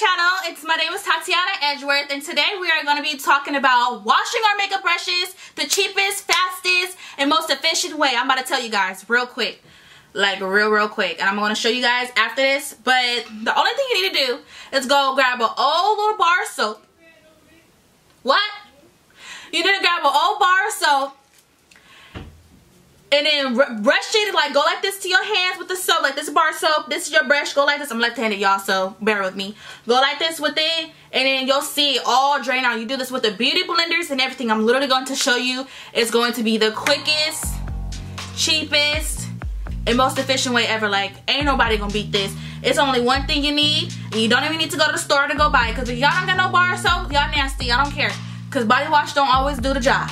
channel. My name is Tatyana Edgeworth, and today we are going to be talking about washing our makeup brushes the cheapest, fastest, and most efficient way. I'm about to tell you guys real quick, like real quick, and I'm going to show you guys after this. But the only thing you need to do is go grab an old little bar of soap. What? You need to grab an old bar of soap and then brush it, like go like this to your hands with the soap, like this bar soap, this is your brush, go like this. I'm left-handed, y'all, so bear with me. Go like this with it, and then you'll see it all drain out. You do this with the beauty blenders and everything. I'm literally going to show you. It's going to be the quickest, cheapest, and most efficient way ever. Like, ain't nobody gonna beat this. It's only one thing you need, and you don't even need to go to the store to go buy it, because if y'all don't got no bar soap, y'all nasty. I don't care, because body wash don't always do the job.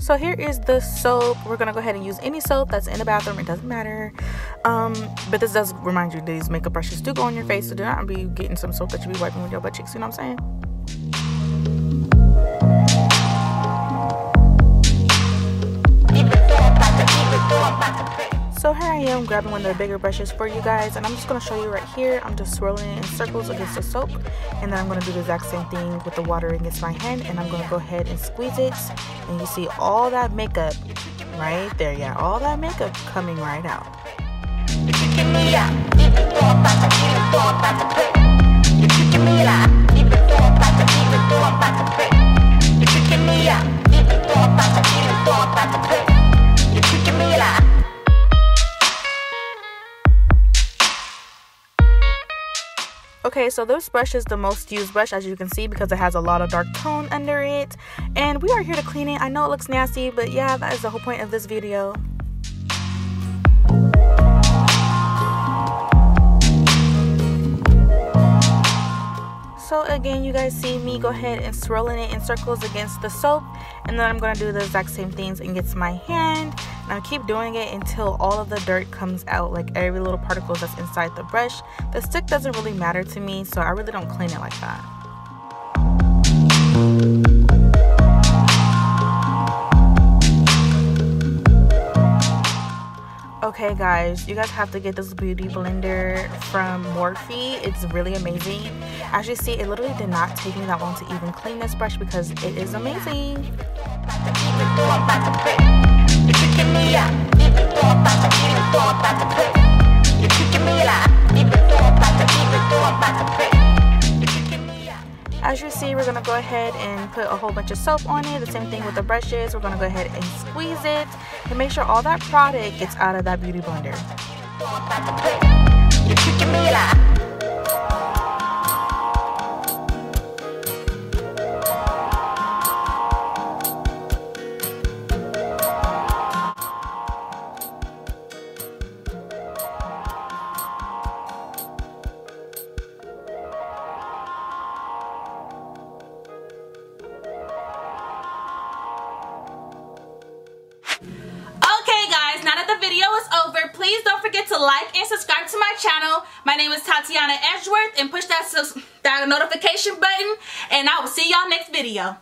So here is the soap. We're gonna go ahead and use any soap that's in the bathroom, it doesn't matter. But this does remind you, these makeup brushes do go on your face, so do not be getting some soap that you be wiping with your butt cheeks, you know what I'm saying? So here I am grabbing one of the bigger brushes for you guys, and I'm just going to show you right here. I'm just swirling it in circles against the soap, and then I'm going to do the exact same thing with the water against my hand, and I'm going to go ahead and squeeze it, and you see all that makeup right there. Yeah, all that makeup coming right out. Okay, so this brush is the most used brush, as you can see, because it has a lot of dark tone under it, and we are here to clean it. I know it looks nasty, but yeah, that is the whole point of this video. So again, you guys see me go ahead and swirling it in circles against the soap, and then I'm going to do the exact same things against my hand. Now keep doing it until all of the dirt comes out, like every little particle that's inside the brush. The stick doesn't really matter to me, so I really don't clean it like that. Okay guys, you guys have to get this beauty blender from Morphe. It's really amazing. As you see, it literally did not take me that long to even clean this brush because it is amazing. As you see, we're going to go ahead and put a whole bunch of soap on it. The same thing with the brushes. We're going to go ahead and squeeze it and make sure all that product gets out of that beauty blender. Now that the video is over, please don't forget to like and subscribe to my channel. My name is Tatyana Edgeworth, and push that notification button, and I will see y'all next video.